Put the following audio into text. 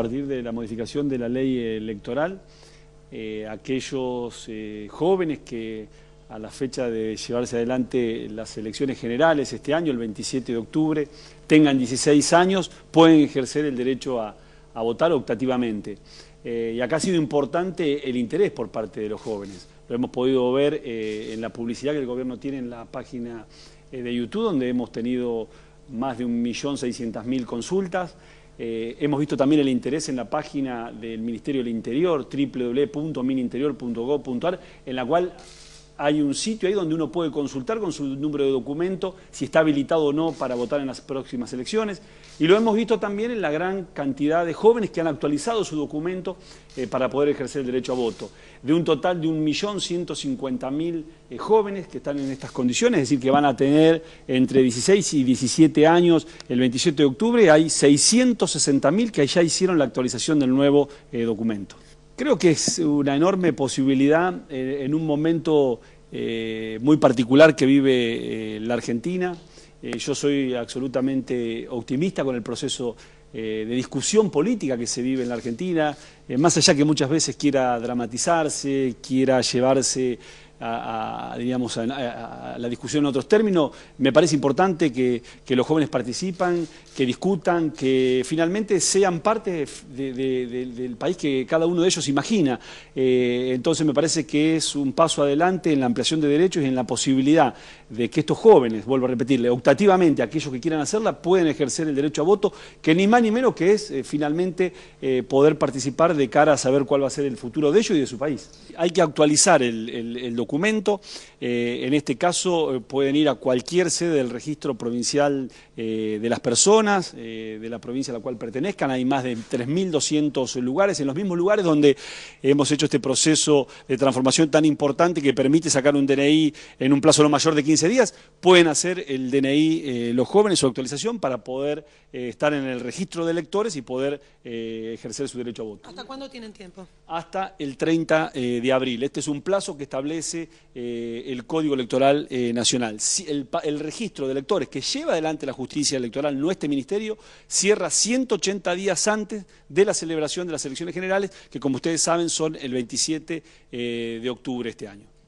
partir de la modificación de la ley electoral, aquellos jóvenes que a la fecha de llevarse adelante las elecciones generales este año, el 27 de octubre, tengan 16 años, pueden ejercer el derecho a votar optativamente. Y acá ha sido importante el interés por parte de los jóvenes. Lo hemos podido ver en la publicidad que el gobierno tiene en la página de YouTube, donde hemos tenido más de 1.600.000 consultas. Hemos visto también el interés en la página del Ministerio del Interior, www.mininterior.gov.ar, en la cual hay un sitio ahí donde uno puede consultar con su número de documento si está habilitado o no para votar en las próximas elecciones. Y lo hemos visto también en la gran cantidad de jóvenes que han actualizado su documento para poder ejercer el derecho a voto. De un total de 1.150.000 jóvenes que están en estas condiciones, es decir, que van a tener entre 16 y 17 años el 27 de octubre, hay 660.000 que ya hicieron la actualización del nuevo documento. Creo que es una enorme posibilidad en un momento muy particular que vive la Argentina. Yo soy absolutamente optimista con el proceso de discusión política que se vive en la Argentina, más allá que muchas veces quiera dramatizarse, quiera llevarse a la discusión en otros términos. Me parece importante que los jóvenes participan, que discutan, que finalmente sean parte del país que cada uno de ellos imagina. Entonces me parece que es un paso adelante en la ampliación de derechos y en la posibilidad de que estos jóvenes, vuelvo a repetirle, optativamente, aquellos que quieran hacerla, pueden ejercer el derecho a voto, que ni más ni menos que es finalmente poder participar de cara a saber cuál va a ser el futuro de ellos y de su país. Hay que actualizar el documento. En este caso pueden ir a cualquier sede del registro provincial de las personas, de la provincia a la cual pertenezcan. Hay más de 3.200 lugares, en los mismos lugares donde hemos hecho este proceso de transformación tan importante que permite sacar un DNI en un plazo no mayor de 15 días, pueden hacer el DNI los jóvenes, su actualización, para poder estar en el registro de electores y poder ejercer su derecho a voto. ¿Hasta cuándo tienen tiempo? Hasta el 30 de abril. Este es un plazo que establece el Código Electoral Nacional. Si el registro de electores que lleva adelante la justicia electoral, nuestro ministerio, cierra 180 días antes de la celebración de las elecciones generales, que como ustedes saben son el 27 de octubre este año.